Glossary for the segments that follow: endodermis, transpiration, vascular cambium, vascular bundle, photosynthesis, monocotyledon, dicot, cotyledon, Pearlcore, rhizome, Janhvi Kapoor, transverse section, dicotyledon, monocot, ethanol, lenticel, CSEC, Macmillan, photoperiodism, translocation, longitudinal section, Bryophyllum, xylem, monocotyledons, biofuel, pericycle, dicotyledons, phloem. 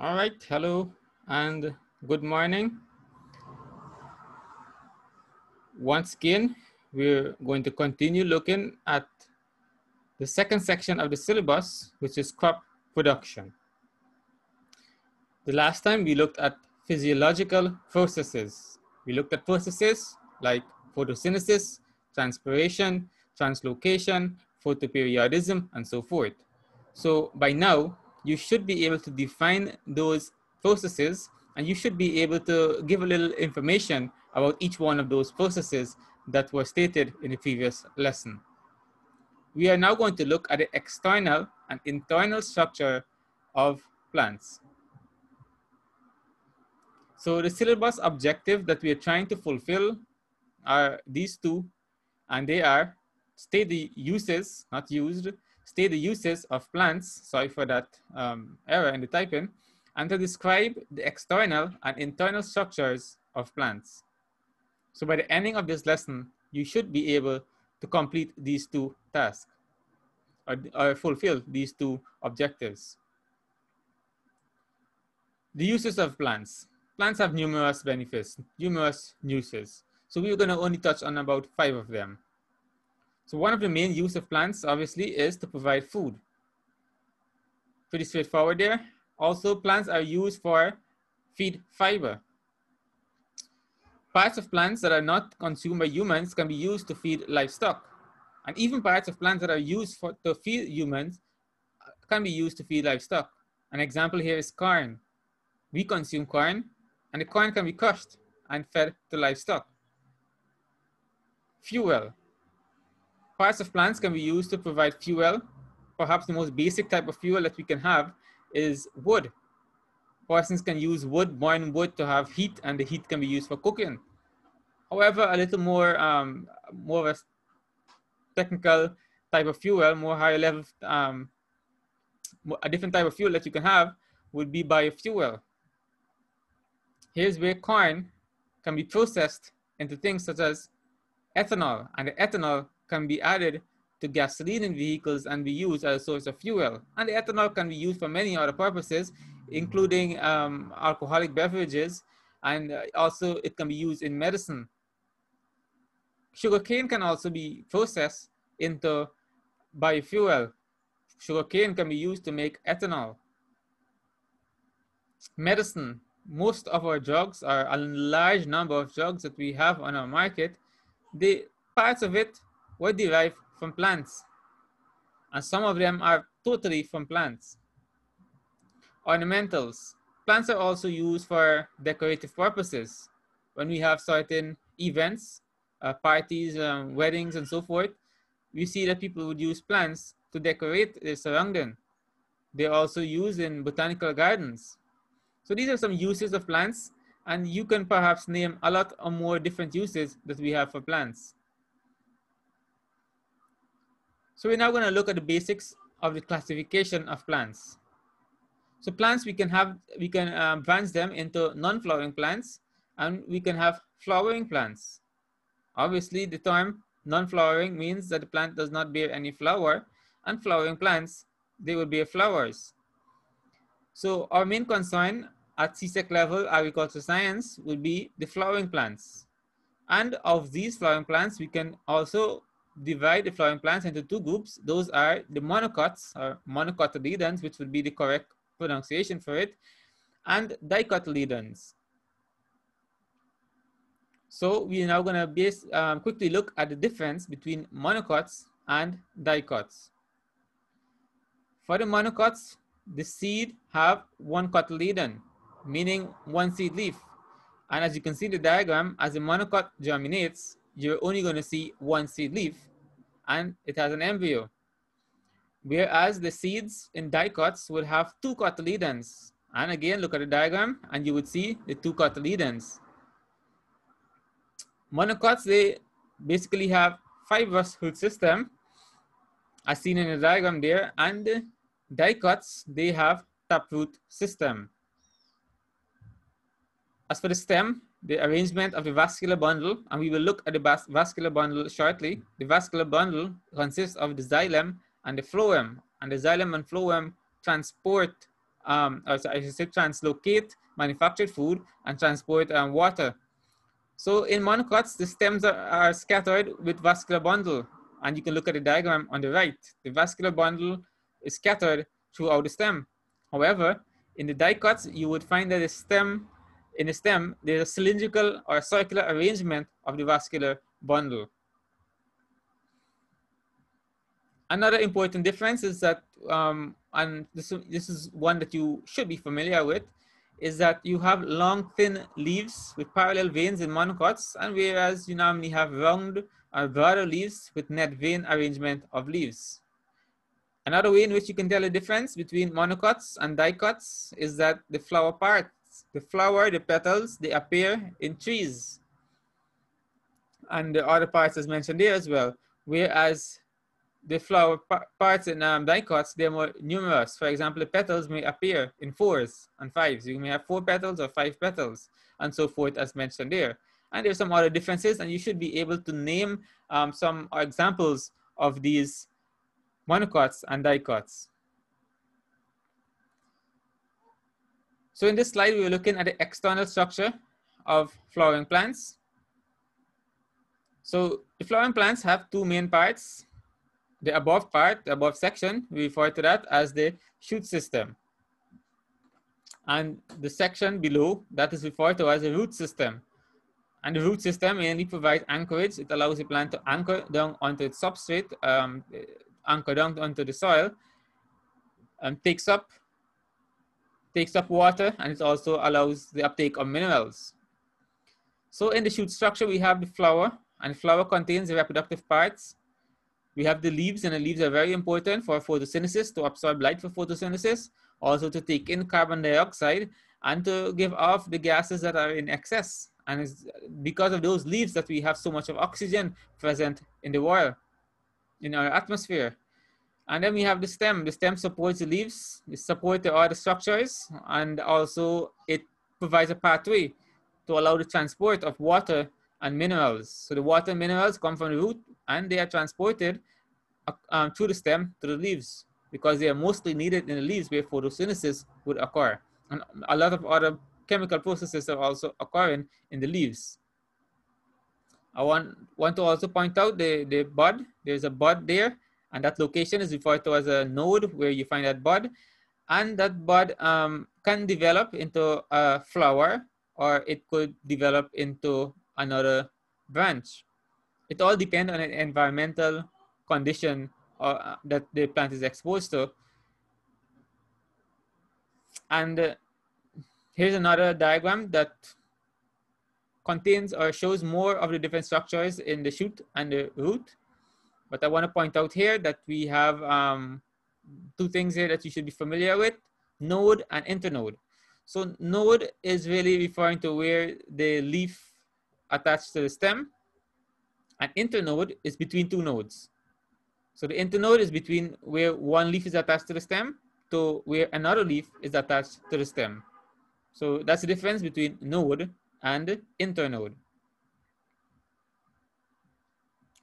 All right, hello and good morning. Once again, we're going to continue looking at the second section of the syllabus, which is crop production. The last time we looked at physiological processes. We looked at processes like photosynthesis, transpiration, translocation, photoperiodism, and so forth. So by now, you should be able to define those processes, and you should be able to give a little information about each one of those processes that were stated in the previous lesson. We are now going to look at the external and internal structure of plants. So the syllabus objective that we are trying to fulfill are these two, and they are state the uses, not used, state the uses of plants, sorry for that error in the typing, and to describe the external and internal structures of plants. So by the ending of this lesson, you should be able to complete these two tasks or fulfill these two objectives. The uses of plants. Plants have numerous benefits, numerous uses. So we're going to only touch on about 5 of them. So one of the main use of plants, obviously, is to provide food. Pretty straightforward there. Also, plants are used for feed fiber. Parts of plants that are not consumed by humans can be used to feed livestock. And even parts of plants that are used to feed humans can be used to feed livestock. An example here is corn. We consume corn, and the corn can be crushed and fed to livestock. Fuel. Parts of plants can be used to provide fuel. Perhaps the most basic type of fuel that we can have is wood. Persons can use wood, burn wood to have heat, and the heat can be used for cooking. However, a little more, more of a technical type of fuel, more higher level, a different type of fuel that you can have would be biofuel. Here's where corn can be processed into things such as ethanol, and the ethanol can be added to gasoline in vehicles and be used as a source of fuel. And the ethanol can be used for many other purposes, including alcoholic beverages, and also it can be used in medicine. Sugarcane can also be processed into biofuel. Sugarcane can be used to make ethanol. Medicine. Most of our drugs, or a large number of drugs that we have on our market, the parts of it were derived from plants, and some of them are totally from plants. Ornamentals. Plants are also used for decorative purposes. When we have certain events, parties, weddings, and so forth, we see that people would use plants to decorate their surrounding. They're also used in botanical gardens. So these are some uses of plants, and you can perhaps name a lot or more different uses that we have for plants. So we're now going to look at the basics of the classification of plants. So plants, we can branch them into non-flowering plants, and we can have flowering plants. Obviously, the term non-flowering means that the plant does not bear any flower, and flowering plants, they will bear flowers. So our main concern at CSEC level, agricultural science, will be the flowering plants. And of these flowering plants, we can also divide the flowering plants into two groups. Those are the monocots, or monocotyledons, which would be the correct pronunciation for it, and dicotyledons. So we are now going to quickly look at the difference between monocots and dicots. For the monocots, the seed have one cotyledon, meaning one seed leaf. And as you can see in the diagram, as the monocot germinates, you're only going to see one seed leaf, and it has an embryo. Whereas the seeds in dicots will have two cotyledons. And again, look at the diagram, and you would see the two cotyledons. Monocots, they basically have fibrous root system, as seen in the diagram there, and dicots, they have taproot system. As for the stem, the arrangement of the vascular bundle, and we will look at the vascular bundle shortly. The vascular bundle consists of the xylem and the phloem, and the xylem and phloem transport translocate manufactured food and transport water. So in monocots, the stems are scattered with vascular bundle. And you can look at the diagram on the right. The vascular bundle is scattered throughout the stem. However, in the dicots, you would find that in the stem, there's a cylindrical or circular arrangement of the vascular bundle. Another important difference is that, and this is one that you should be familiar with, is that you have long, thin leaves with parallel veins in monocots, and whereas you normally have round or broader leaves with net vein arrangement of leaves. Another way in which you can tell the difference between monocots and dicots is that the flower parts, the flower, the petals, they appear in trees. And the other parts as mentioned there as well, whereas the flower parts in dicots, they're more numerous. For example, the petals may appear in 4s and 5s. You may have 4 petals or 5 petals and so forth as mentioned there. And there's some other differences, and you should be able to name some examples of these monocots and dicots. So in this slide, we were looking at the external structure of flowering plants. So the flowering plants have two main parts. The above part, the above section, we refer to that as the shoot system. And the section below, that is referred to as the root system. And the root system mainly provides anchorage. It allows the plant to anchor down onto its substrate, anchor down onto the soil, and takes up water, and it also allows the uptake of minerals. So in the shoot structure, we have the flower, and the flower contains the reproductive parts. We have the leaves, and the leaves are very important for photosynthesis, to absorb light for photosynthesis, also to take in carbon dioxide, and to give off the gases that are in excess. And it's because of those leaves that we have so much of oxygen present in the water, in our atmosphere. And then we have the stem. The stem supports the leaves, it supports the other structures, and also it provides a pathway to allow the transport of water and minerals. So the water and minerals come from the root, and they are transported through the stem to the leaves, because they are mostly needed in the leaves where photosynthesis would occur. And a lot of other chemical processes are also occurring in the leaves. I want to also point out the bud. There's a bud there, and that location is referred to as a node where you find that bud. And that bud can develop into a flower, or it could develop into another branch. It all depends on an environmental condition that the plant is exposed to. And here's another diagram that contains or shows more of the different structures in the shoot and the root. But I want to point out here that we have two things here that you should be familiar with, node and internode. So node is really referring to where the leaf attached to the stem, and internode is between two nodes. So the internode is between where one leaf is attached to the stem to where another leaf is attached to the stem. So that's the difference between node and internode.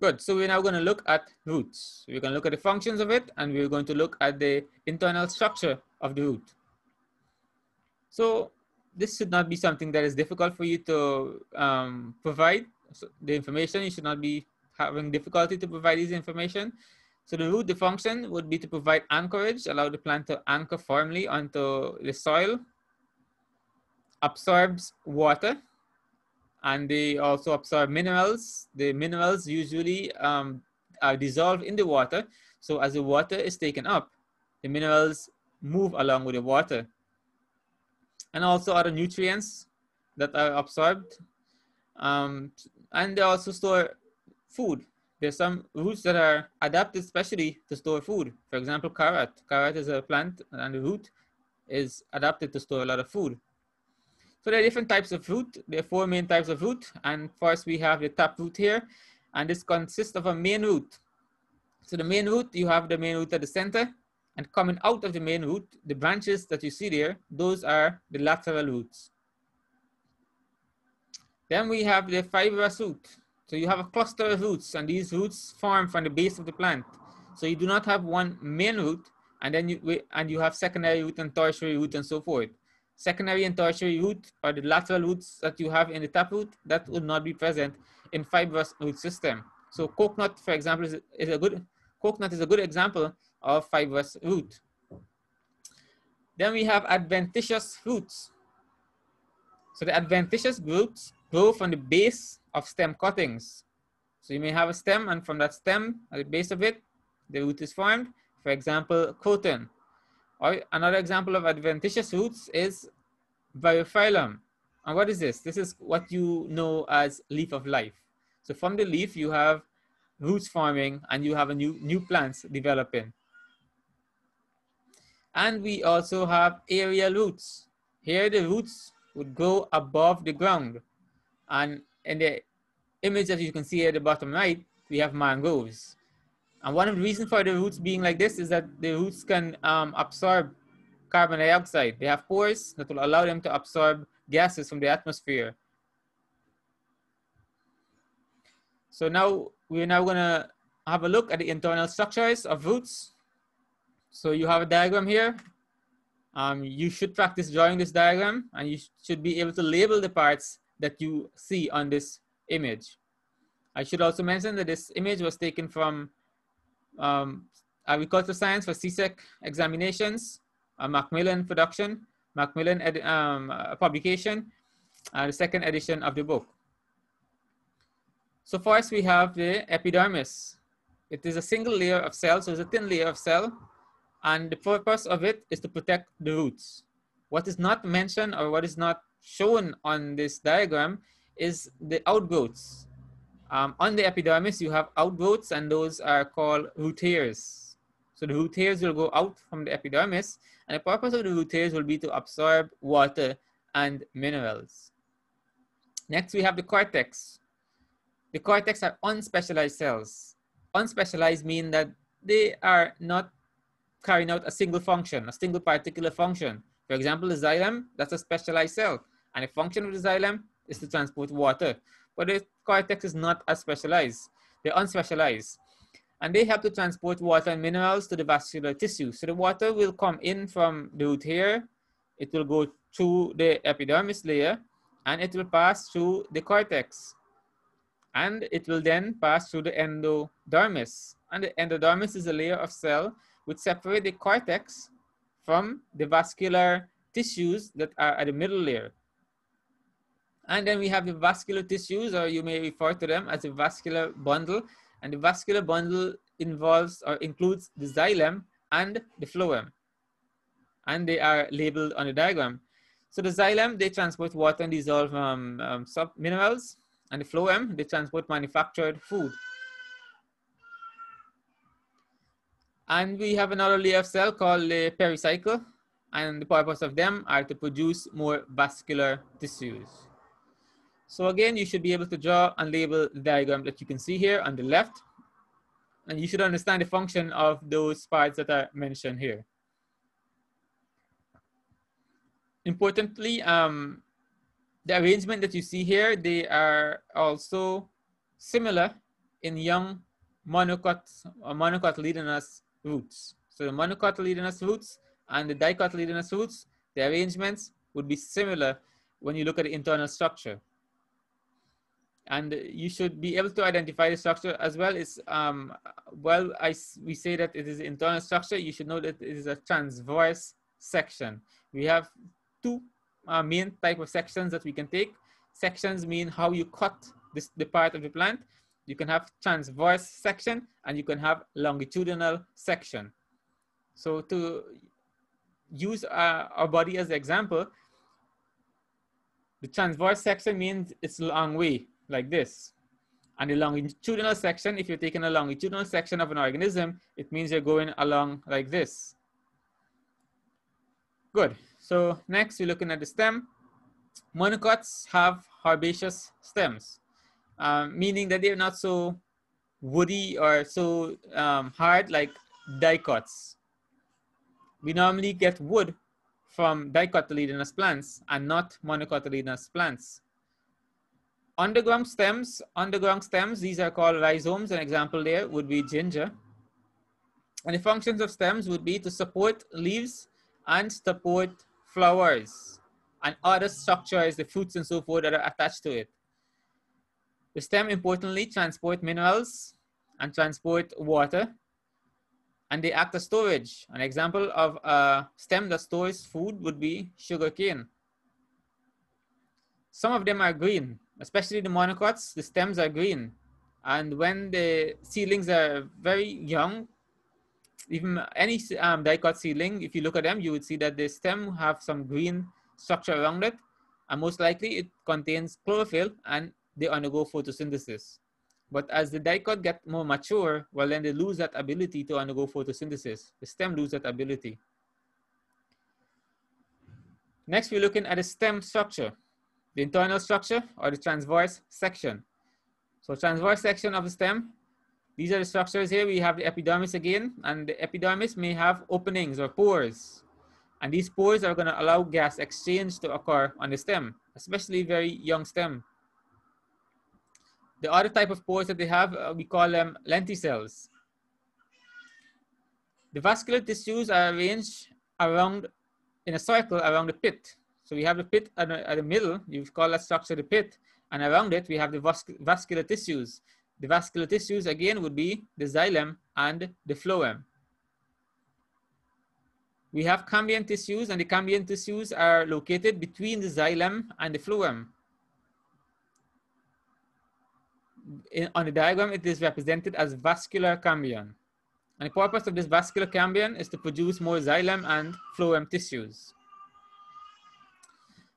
Good, so we're now going to look at roots. We're going to look at the functions of it, and we're going to look at the internal structure of the root. So this should not be something that is difficult for you to provide. So the information, you should not be having difficulty to provide this information. So the root, the function would be to provide anchorage, allow the plant to anchor firmly onto the soil, absorbs water, and they also absorb minerals. The minerals usually are dissolved in the water. So as the water is taken up, the minerals move along with the water. And also other nutrients that are absorbed. And they also store food. There's some roots that are adapted especially to store food. For example, carrot. Carrot is a plant, and the root is adapted to store a lot of food. So there are different types of root. There are four main types of root. And first we have the taproot here. And this consists of a main root. So the main root, you have the main root at the center. And coming out of the main root, the branches that you see there, those are the lateral roots. Then we have the fibrous root. So you have a cluster of roots, and these roots form from the base of the plant. So you do not have one main root, And then you have secondary root and tertiary root and so forth. Secondary and tertiary root are the lateral roots that you have in the taproot that would not be present in fibrous root system. So coconut, for example, is a good example of fibrous root. Then we have adventitious roots. So the adventitious roots grow from the base of stem cuttings. So you may have a stem, and from that stem, at the base of it, the root is formed. For example, croton. Or another example of adventitious roots is Bryophyllum. And what is this? This is what you know as leaf of life. So from the leaf, you have roots forming, and you have a new plants developing. And we also have aerial roots. Here, the roots would grow above the ground. And in the image that you can see at the bottom right, we have mangroves. And one of the reasons for the roots being like this is that the roots can absorb carbon dioxide. They have pores that will allow them to absorb gases from the atmosphere. So now we're going to have a look at the internal structures of roots. So you have a diagram here. You should practice drawing this diagram, and you should be able to label the parts that you see on this image. I should also mention that this image was taken from Agricultural Science for CSEC examinations, a Macmillan production, Macmillan publication, the second edition of the book. So first we have the epidermis. It is a single layer of cell, so it's a thin layer of cell, and the purpose of it is to protect the roots. What is not mentioned or what is not shown on this diagram is the outgrowths. On the epidermis, you have outgrowths, and those are called root hairs. So the root hairs will go out from the epidermis, and the purpose of the root hairs will be to absorb water and minerals. Next, we have the cortex. The cortex are unspecialized cells. Unspecialized mean that they are not carrying out a single function, a single particular function. For example, the xylem, that's a specialized cell, and the function of the xylem is to transport water. But the cortex is not as specialized. They're unspecialized. And they have to transport water and minerals to the vascular tissue. So the water will come in from the root hair, it will go through the epidermis layer, and it will pass through the cortex. And it will then pass through the endodermis. And the endodermis is a layer of cell which separates the cortex from the vascular tissues that are at the middle layer. And then we have the vascular tissues, or you may refer to them as the vascular bundle. And the vascular bundle involves or includes the xylem and the phloem. And they are labeled on the diagram. So the xylem, they transport water and dissolve minerals. And the phloem, they transport manufactured food. And we have another layer of cell called the pericycle. And the purpose of them are to produce more vascular tissues. So again, you should be able to draw and label the diagram that you can see here on the left. And you should understand the function of those parts that are mentioned here. Importantly, the arrangement that you see here, they are also similar in young monocotyledonous roots. So the monocotyledonous roots and the dicotyledonous roots, the arrangements would be similar when you look at the internal structure. And you should be able to identify the structure as well. It's, we say that it is internal structure. You should know that it is a transverse section. We have two main type of sections that we can take. Sections mean how you cut the part of the plant. You can have transverse section, and you can have longitudinal section. So to use our body as an example, the transverse section means it's a long way, like this. And the longitudinal section, if you're taking a longitudinal section of an organism, it means you're going along like this. Good, so next we're looking at the stem. Monocots have herbaceous stems, meaning that they're not so woody or so hard like dicots. We normally get wood from dicotyledonous plants and not monocotyledonous plants. Underground stems, these are called rhizomes. An example there would be ginger. And the functions of stems would be to support leaves and support flowers and other structures, the fruits and so forth that are attached to it. The stem importantly transport minerals and transport water, and they act as storage. An example of a stem that stores food would be sugarcane. Some of them are green, especially the monocots, the stems are green. And when the seedlings are very young, even any dicot seedling, if you look at them, you would see that the stem have some green structure around it, and most likely it contains chlorophyll and they undergo photosynthesis. But as the dicot get more mature, well then they lose that ability to undergo photosynthesis. The stem loses that ability. Next, we're looking at the stem structure, the internal structure or the transverse section. So transverse section of the stem, these are the structures here. We have the epidermis again, and the epidermis may have openings or pores. And these pores are gonna allow gas exchange to occur on the stem, especially very young stem. The other type of pores that they have, we call them lenticels. The vascular tissues are arranged around, in a circle around the pit. So we have the pit at the middle, you call that structure the pit, and around it we have the vascular tissues. The vascular tissues again would be the xylem and the phloem. We have cambium tissues, and the cambium tissues are located between the xylem and the phloem. On the diagram, it is represented as vascular cambium. And the purpose of this vascular cambium is to produce more xylem and phloem tissues.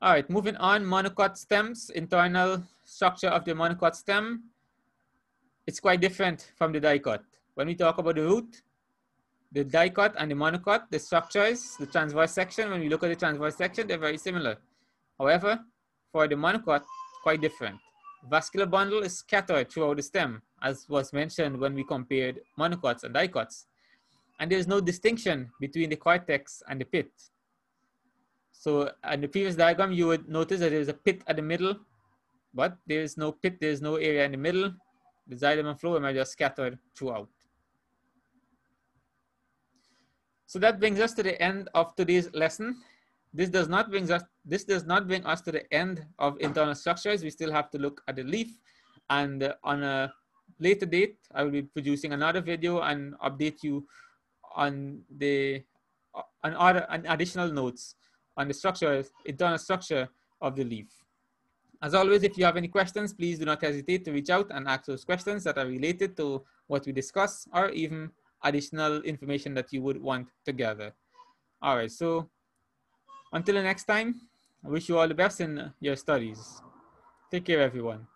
All right, moving on, monocot stems, internal structure of the monocot stem. It's quite different from the dicot. When we talk about the root, the dicot and the monocot, the structures, the transverse section, when we look at the transverse section, they're very similar. However, for the monocot, quite different. Vascular bundle is scattered throughout the stem, as was mentioned when we compared monocots and dicots. And there's no distinction between the cortex and the pit. So in the previous diagram, you would notice that there's a pit at the middle, but there's no pit, there's no area in the middle. The xylem and phloem are just scattered throughout. So that brings us to the end of today's lesson. This does not bring us to the end of internal structures. We still have to look at the leaf, and on a later date, I will be producing another video and update you on additional notes on the structure, internal structure of the leaf. As always, if you have any questions, please do not hesitate to reach out and ask those questions that are related to what we discuss, or even additional information that you would want to gather. All right, so until the next time, I wish you all the best in your studies. Take care, everyone.